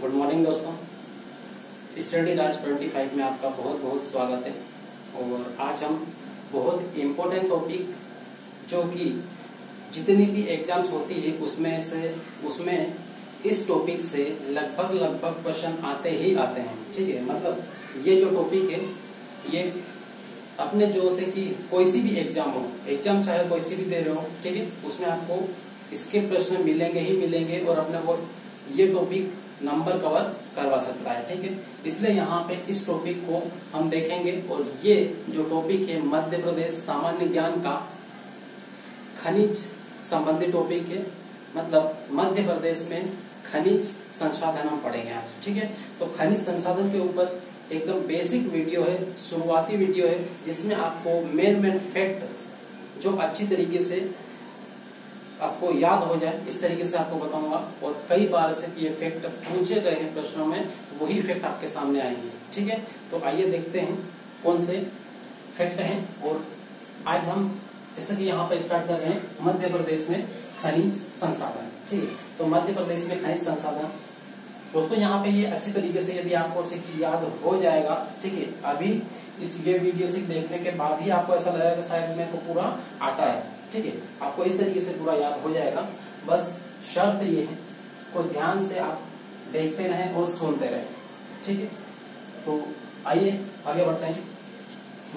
Good morning दोस्तों, study Raj 25 में आपका बहुत बहुत स्वागत है। और आज हम बहुत इम्पोर्टेंट टॉपिक जो कि जितनी भी एग्जाम्स होती है उसमें इस टॉपिक से लगभग क्वेश्चन आते ही आते हैं, ठीक है। मतलब ये जो टॉपिक है ये अपने जो से कि कोई सी भी एग्जाम हो, एग्जाम चाहे कोई सी भी दे रहे हो, ठीक है, उसमें आपको इसके प्रश्न मिलेंगे ही मिलेंगे और अपने को ये टॉपिक नंबर कवर करवा सकता है, ठीक है। इसलिए यहाँ पे इस टॉपिक को हम देखेंगे। और ये जो टॉपिक है मध्य प्रदेश सामान्य ज्ञान का खनिज संबंधी टॉपिक है। मतलब मध्य प्रदेश में खनिज संसाधन हम पढ़ेंगे आज, ठीक है। तो खनिज संसाधन के ऊपर एकदम बेसिक वीडियो है, शुरुआती वीडियो है, जिसमें आपको मेन फैक्ट जो अच्छी तरीके से आपको याद हो जाए इस तरीके से आपको बताऊंगा। और कई बार से ये फैक्ट पूछे गए हैं प्रश्नों में, वही फैक्ट आपके सामने आएंगे, ठीक है। तो आइए देखते हैं कौन से फैक्ट हैं। और आज हम जैसे कि यहाँ पर स्टार्ट कर रहे हैं मध्य प्रदेश में खनिज संसाधन, ठीक है। तो मध्य प्रदेश में खनिज संसाधन दोस्तों यहाँ पे ये अच्छी तरीके से यदि आपको याद हो जाएगा, ठीक है। अभी इस ये वीडियो से देखने के बाद ही आपको ऐसा लगेगा शायद मेरे को पूरा आता है, ठीक है। आपको इस तरीके से पूरा याद हो जाएगा। बस शर्त ये है को ध्यान से आप देखते रहें और सुनते रहें, ठीक है। तो आइए आगे बढ़ते हैं।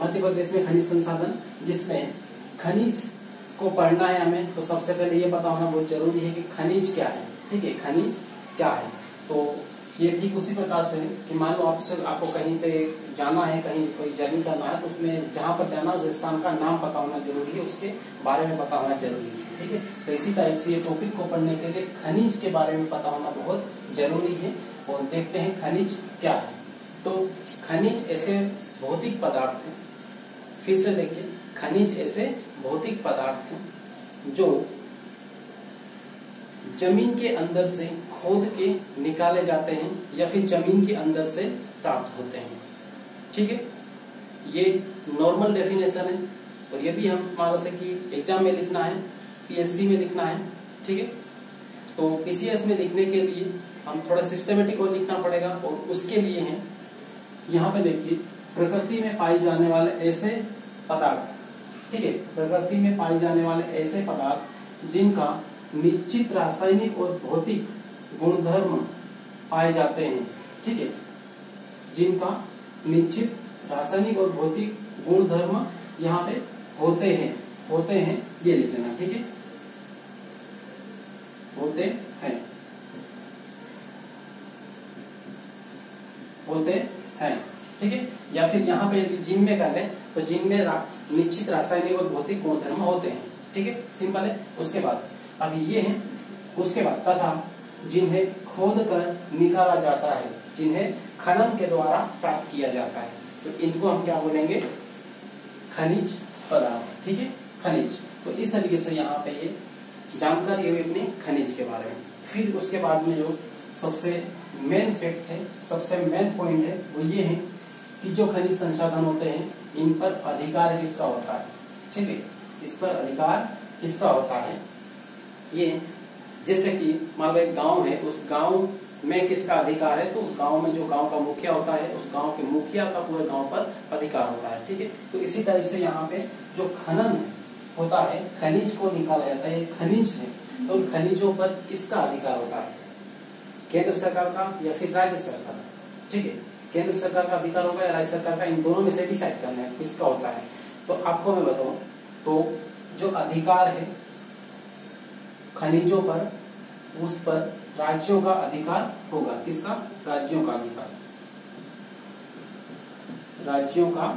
मध्य प्रदेश में खनिज संसाधन, जिसमें खनिज को पढ़ना है हमें, तो सबसे पहले ये पता होना बहुत जरूरी है कि खनिज क्या है, ठीक है। खनिज क्या है, तो ये ठीक उसी प्रकार से कि मान लो आपको कहीं पे जाना है, कहीं कोई जर्नी करना है, तो उसमें जहां पर जाना उस स्थान का नाम पता होना जरूरी है, उसके बारे में पता होना जरूरी है, ठीक है। तो इसी टाइप से ये टॉपिक को पढ़ने के लिए खनिज के बारे में पता होना बहुत जरूरी है। और देखते हैं खनिज क्या है। तो खनिज ऐसे भौतिक पदार्थ है, फिर से देखिए, खनिज ऐसे भौतिक पदार्थ हैं जो जमीन के अंदर से खोद के निकाले जाते हैं या फिर जमीन के अंदर से प्राप्त होते हैं, ठीक है। ये नॉर्मल डेफिनेशन है। और यदि हम मान लो कि एग्जाम में लिखना है, पीएससी में लिखना है, ठीक है, तो पीसीएस में लिखने के लिए हम थोड़ा सिस्टमेटिक और लिखना पड़ेगा। और उसके लिए है यहाँ पे देखिए, प्रकृति में पाए जाने वाले ऐसे पदार्थ, ठीक है, प्रकृति में पाए जाने वाले ऐसे पदार्थ जिनका निश्चित रासायनिक और भौतिक गुणधर्म पाए जाते हैं, ठीक है, जिनका निश्चित रासायनिक और भौतिक गुणधर्म यहाँ पे होते हैं ये लिख लेना, ठीक है, होते हैं, ठीक है। या फिर यहाँ पे जिनमें कर ले तो जिनमें निश्चित रासायनिक और भौतिक गुणधर्म होते हैं, ठीक है, सिंपल है। उसके बाद अब ये है, उसके बाद तथा जिन्हें खोद कर निकाला जाता है, जिन्हें खनन के द्वारा प्राप्त किया जाता है, तो इनको हम क्या बोलेंगे, खनिज पदार्थ, ठीक है, खनिज। तो इस तरीके से यहाँ पे ये जानकारी हुई अपने खनिज के बारे में। फिर उसके बाद में जो सबसे मेन फैक्ट है, सबसे मेन पॉइंट है, वो ये है कि जो खनिज संसाधन होते हैं इन पर अधिकार किसका होता है, ठीक है, इस पर अधिकार किसका होता है। ये जैसे कि मान लो एक गांव है, उस गांव में किसका अधिकार है, तो उस गांव में जो गांव का मुखिया होता है, उस गांव के मुखिया का पूरे गांव पर अधिकार होता है, ठीक है। तो इसी टाइप से यहाँ पे जो खनन होता है, खनिज को निकाला जाता है, खनिज है, तो उन खनिजों पर किसका अधिकार होता है, केंद्र सरकार का या फिर राज्य सरकार का, ठीक है। केंद्र सरकार का अधिकार होगा या राज्य सरकार का, इन दोनों में से डिसाइड करना है किसका होता है। तो आपको मैं बताऊं तो जो अधिकार है खनिजों पर, उस पर राज्यों का अधिकार होगा। किसका, राज्यों का अधिकार, राज्यों का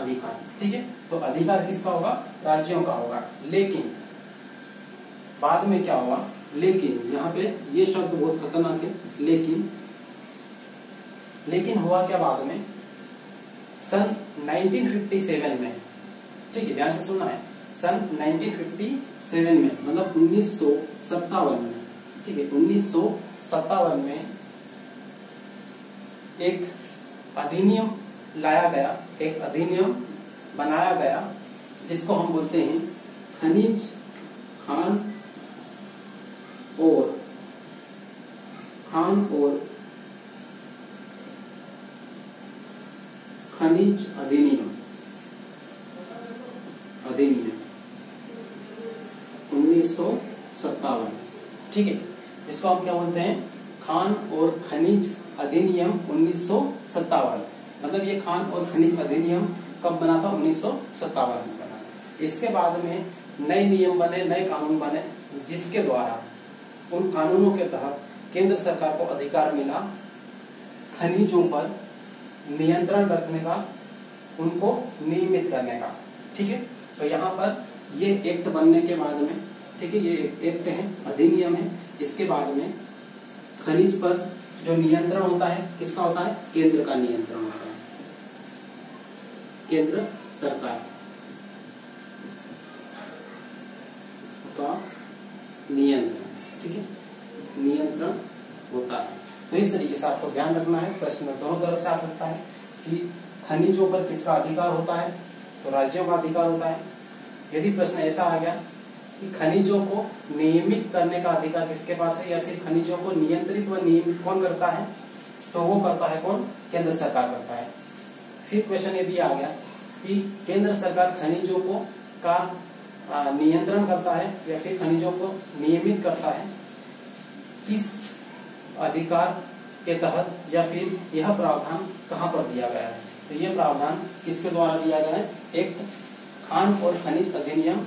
अधिकार, ठीक है। तो अधिकार किसका होगा, राज्यों का होगा। लेकिन बाद में क्या हुआ, लेकिन यहाँ पे ये शब्द बहुत खतरनाक है, लेकिन हुआ क्या बाद में, सन 1957 में, ठीक है, ध्यान से सुनना है, सन 1957 में, मतलब 1957 में, ठीक है, 1957 में एक अधिनियम लाया गया, एक अधिनियम बनाया गया, जिसको हम बोलते हैं खनिज, खान और खान और खनिज अधिनियम 1957, ठीक है, जिसको हम क्या बोलते हैं, खान और खनिज अधिनियम 1957। मतलब ये खान और खनिज अधिनियम कब बना था? 1957 में बना। इसके बाद में नए नियम बने, नए कानून बने, जिसके द्वारा उन कानूनों के तहत केंद्र सरकार को अधिकार मिला खनिजों पर नियंत्रण रखने का, उनको नियमित करने का, ठीक है। तो यहाँ पर ये एक्ट बनने के बाद में, ठीक है, ये एक्ट है, अधिनियम है। इसके बाद में खनिज पर जो नियंत्रण होता है, किसका होता है? केंद्र का नियंत्रण होता है, केंद्र सरकार का नियंत्रण, ठीक है, नियंत्रण होता है। तो इस तरीके से आपको ध्यान रखना है। प्रश्न में दोनों तरफ से आ सकता है कि खनिजों पर किसका अधिकार होता है, तो राज्यों का अधिकार होता है। यदि प्रश्न ऐसा आ गया कि खनिजों को नियमित करने का अधिकार किसके पास है, या फिर खनिजों को नियंत्रित व नियमित कौन करता है, तो वो करता है कौन? केंद्र सरकार करता है। फिर क्वेश्चन यदि आ गया कि केंद्र सरकार खनिजों को का नियंत्रण करता है या फिर खनिजों को नियमित करता है, किस अधिकार के तहत, या फिर यह प्रावधान कहाँ पर दिया गया है? तो यह प्रावधान किसके द्वारा दिया गया है? एक्ट खान और खनिज अधिनियम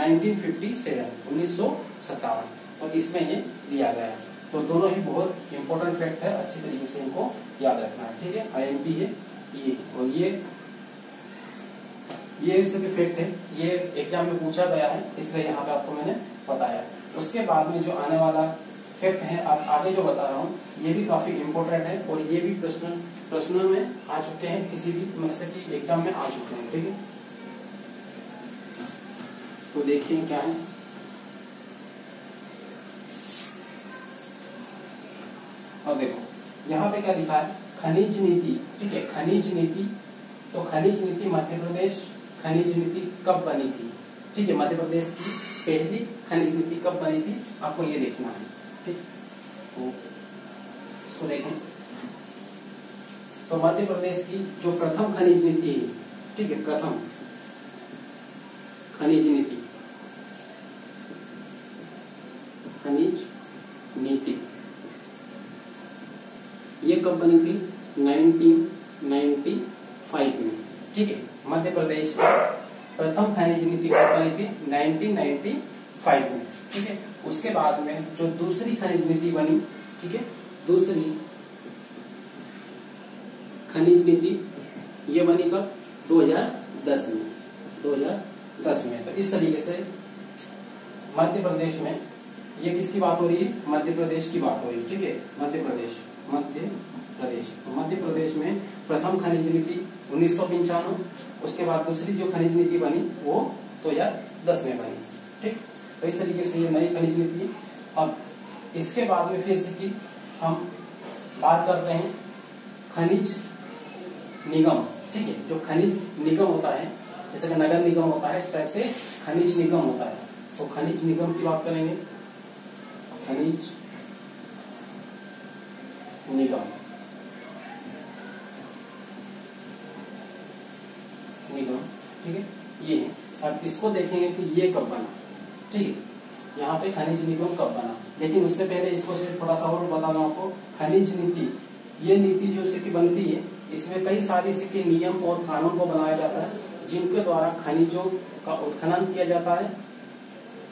1957 और इसमें ये दिया गया है। तो दोनों ही बहुत इम्पोर्टेंट फैक्ट है, अच्छी तरीके से इनको याद रखना है, ठीक है। IMP है ये, और ये सभी फैक्ट है, ये एग्जाम में पूछा गया है, इसलिए यहाँ पे आपको मैंने बताया। उसके बाद में जो आने वाला फैक्ट है, आप आगे जो बता रहा हूँ, ये भी काफी इम्पोर्टेंट है और ये भी प्रश्नों में आ चुके हैं, किसी भी मतलब की एग्जाम में आ चुके हैं, ठीक है। तो देखिए क्या है, और देखो यहाँ पे क्या लिखा है, खनिज नीति, ठीक है, खनिज नीति। तो खनिज नीति मध्य प्रदेश खनिज नीति कब बनी थी, ठीक है, मध्य प्रदेश की पहली खनिज नीति कब बनी थी, आपको ये देखना है, ठीक। तो इसको देखें तो मध्य प्रदेश की जो प्रथम खनिज नीति है, ठीक है, प्रथम खनिज नीति, खनिज नीति ये कब बनी थी? 1995 में, ठीक है। मध्य प्रदेश की प्रथम खनिज नीति कब बनी थी? 1995 में, ठीक है। उसके बाद में जो दूसरी खनिज नीति बनी, ठीक है, दूसरी खनिज नीति ये बनी कब? 2010 में, 2010 में। तो इस तरीके से मध्य प्रदेश में, ये किसकी बात हो रही है? मध्य प्रदेश की बात हो रही है, ठीक है, मध्य प्रदेश। तो मध्य प्रदेश में प्रथम खनिज नीति 1995, उसके बाद दूसरी जो खनिज नीति बनी वो 2010 में बनी, ठीक। तो इस तरीके से ये नई खनिज नीति। अब इसके बाद में फिर से हम बात करते हैं खनिज निगम, ठीक है। जो खनिज निगम होता है, जैसे नगर निगम होता है, इस टाइप से खनिज निगम होता है। तो खनिज निगम की बात करेंगे, खनिज निगम ठीक है, ये है। अब इसको देखेंगे कि ये कब बना, ठीक है, यहाँ पे खनिज निगम कब बना। लेकिन उससे पहले इसको सिर्फ थोड़ा सा और बता दूं आपको, खनिज नीति, ये नीति जो सिक्की बनती है, इसमें कई सारी सिक्के नियम और कानून को बनाया जाता है, जिनके द्वारा खनिजों का उत्खनन किया जाता है,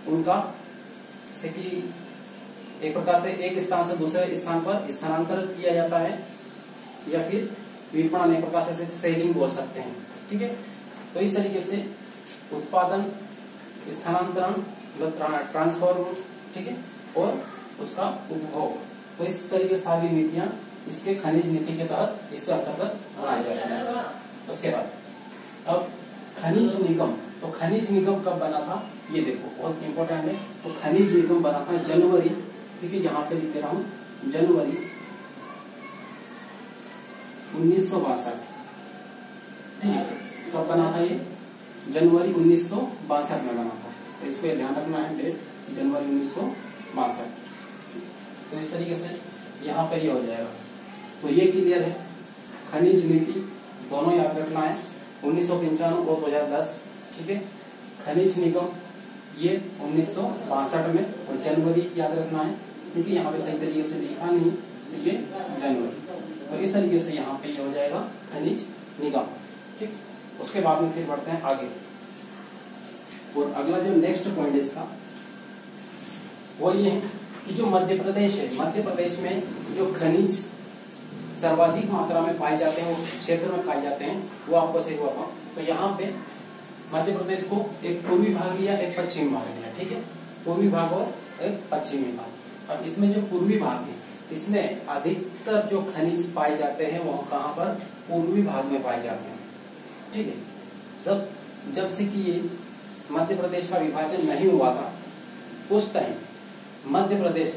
उनका से कि एक प्रकार से एक स्थान से दूसरे स्थान पर स्थानांतरण किया जाता है, या फिर विपणन, एक प्रकार से सेलिंग बोल सकते हैं, ठीक है। तो इस तरीके से उत्पादन, स्थानांतरण, ट्रांसफर, ठीक है, और उसका उपभोग। तो इस तरीके सारी नीतियां इसके खनिज नीति के तहत, इसके अंतर्गत बनाई जाती है। उसके बाद अब खनिज निगम, तो खनिज निगम कब बना था ये देखो, बहुत इंपॉर्टेंट है। तो खनिज निगम बना था जनवरी, ठीक है, यहाँ पे लिख रहा हूँ, जनवरी 1962, ठीक है। कब बना था ये? जनवरी 1962 में बना था। तो इसको ध्यान रखना है, डेट जनवरी 1962। तो इस तरीके से यहाँ पर ये हो जाएगा। तो ये क्लियर है, खनिज नीति दोनों याद रखना है 1995 और 2010, ठीक है। खनिज निगम ये 1962 में, और जनवरी याद रखना है क्योंकि यहाँ पे सही तरीके से लिखा नहीं, तो ये जनवरी। तो इस तरीके से यहाँ पे ये हो जाएगा खनिज निगम, ठीक। उसके बाद में फिर बढ़ते हैं आगे, और अगला जो नेक्स्ट पॉइंट इसका वो ये है कि जो मध्य प्रदेश है, मध्य प्रदेश में जो खनिज सर्वाधिक मात्रा में पाए जाते हैं, वो क्षेत्र में पाए जाते हैं, वो आपको सही हुआ। तो यहाँ पे मध्य प्रदेश को एक पूर्वी भाग लिया, एक पश्चिमी भाग लिया, ठीक है, पूर्वी भाग और एक पश्चिमी भाग। अब इसमें जो पूर्वी भाग है, इसमें अधिकतर जो खनिज पाए जाते हैं वो कहाँ पर, पूर्वी भाग में पाए जाते हैं, ठीक है। जब से कि ये मध्य प्रदेश का विभाजन नहीं हुआ था, उस टाइम मध्य प्रदेश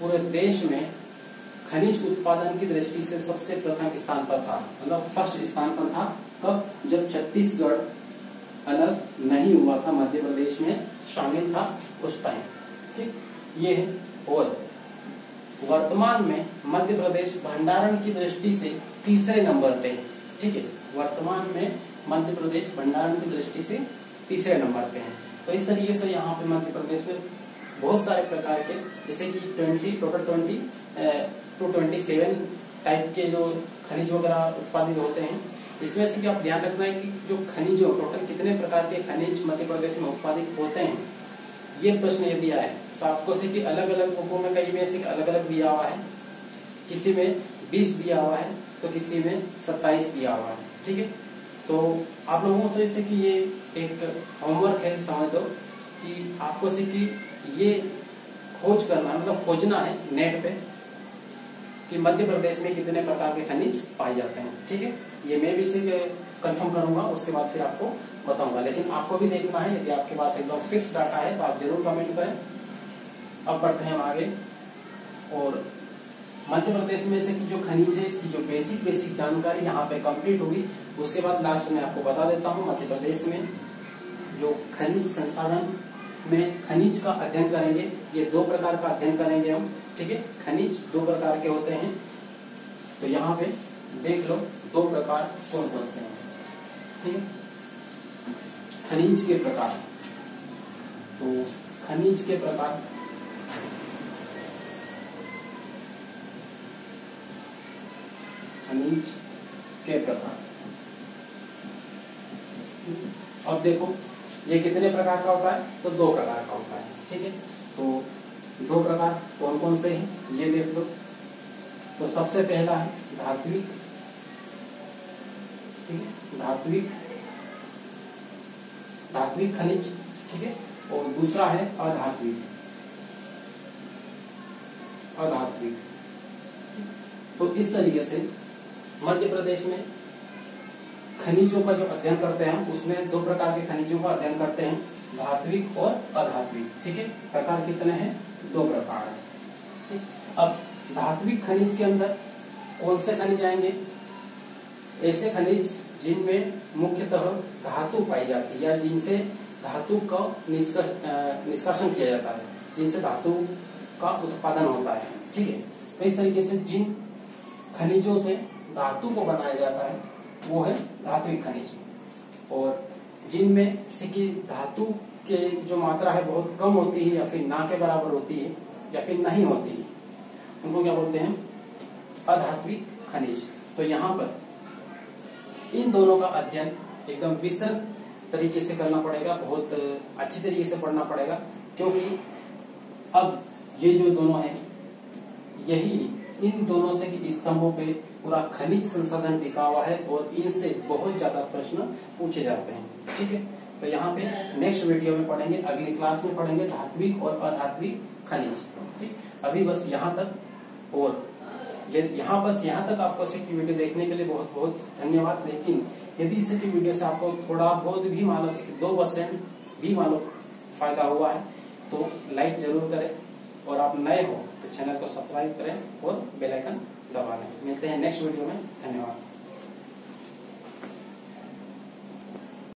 पूरे देश में खनिज उत्पादन की दृष्टि से सबसे प्रथम स्थान पर था, मतलब फर्स्ट स्थान पर था। कब, जब छत्तीसगढ़ अलग नहीं हुआ था, मध्य प्रदेश में शामिल था उस टाइम, ठीक। ये है। और वर्तमान में मध्य प्रदेश भंडारण की दृष्टि से तीसरे नंबर पे है, ठीक है। वर्तमान में मध्य प्रदेश भंडारण की दृष्टि से तीसरे नंबर पे है। तो इस तरीके से यहाँ पे मध्य प्रदेश में बहुत सारे प्रकार के, जैसे कि 20 टोटल 27 टाइप के जो खनिज वगैरह उत्पादित होते हैं। इसमें से कि आप ध्यान रखना है कि जो खनिजों टोटल कितने प्रकार के खनिज मध्य प्रदेश में उत्पादित होते हैं, ये प्रश्न यदि आए तो आपको से कि अलग अलग बुकों में कई में से अलग अलग दिया हुआ है, किसी में 20 दिया हुआ है तो किसी में 27 दिया हुआ है, ठीक है। तो आप लोगों से कि ये एक होमवर्क है, समझ दो कि आपको से कि ये खोज करना है, मतलब खोजना है नेट पे कि मध्य प्रदेश में कितने प्रकार के खनिज पाए जाते हैं, ठीक है। ये मैं भी इसे कंफर्म करूंगा, उसके बाद फिर आपको बताऊंगा, लेकिन आपको भी देखना है। यदि आपके पास एकदम फिक्स डाटा है तो आप जरूर कमेंट करें। अब बढ़ते हैं हम आगे, और मध्य प्रदेश में से जो खनिज है इसकी जो बेसिक जानकारी यहाँ पे कंप्लीट होगी। उसके बाद लास्ट में आपको बता देता हूँ, मध्य प्रदेश में जो खनिज संसाधन में खनिज का अध्ययन करेंगे, ये दो प्रकार का अध्ययन करेंगे हम, ठीक है। खनिज दो प्रकार के होते हैं, तो यहाँ पे देख लो दो प्रकार कौन कौन से हैं, ठीक है, खनिज के प्रकार। तो खनिज के प्रकार, खनिज के प्रकार, अब देखो ये कितने प्रकार का होता है, तो दो प्रकार का होता है, ठीक है। तो दो प्रकार कौन कौन से हैं ये देख लो। तो सबसे पहला है धात्विक, ठीक है, धात्विक खनिज, ठीक है। और दूसरा है अधात्विक। तो इस तरीके से मध्य प्रदेश में खनिजों का जो अध्ययन करते हैं, उसमें दो प्रकार के खनिजों का अध्ययन करते हैं, धात्विक और अधात्विक, ठीक है। प्रकार कितने हैं, दो प्रकार है, ठीक। अब धात्विक खनिज के अंदर कौन से खनिज आएंगे, ऐसे खनिज जिनमें मुख्यतः धातु पाई जाती है, या जिनसे धातु का निष्कासन किया जाता है, जिनसे धातु का उत्पादन होता है, ठीक है। तो इस तरीके से जिन खनिजों से धातु को बनाया जाता है वो है धात्विक खनिज। और जिनमें से कि धातु के जो मात्रा है बहुत कम होती है, या फिर ना के बराबर होती है, या फिर नहीं होती है, उनको क्या बोलते हैं, अधात्विक खनिज। तो यहाँ पर इन दोनों का अध्ययन एकदम विस्तृत तरीके से करना पड़ेगा, बहुत अच्छी तरीके से पढ़ना पड़ेगा, क्योंकि अब ये जो दोनों है, यही इन दोनों से कि स्तंभों पे पूरा खनिज संसाधन टिका हुआ है, और इनसे बहुत ज्यादा प्रश्न पूछे जाते हैं, ठीक है। तो यहाँ पे नेक्स्ट वीडियो में पढ़ेंगे, अगली क्लास में पढ़ेंगे धात्विक और अधात्विक खनिज, ठीक। अभी बस यहाँ तक, और यहाँ तक आपको इसकी वीडियो देखने के लिए बहुत बहुत धन्यवाद। लेकिन यदि इसकी वीडियो से आपको थोड़ा बहुत भी मानो से 2% भी मानो फायदा हुआ है तो लाइक जरूर करें, और आप नए हो तो चैनल को सब्सक्राइब करें और बेल आइकन दबा लें। मिलते हैं नेक्स्ट वीडियो में, धन्यवाद।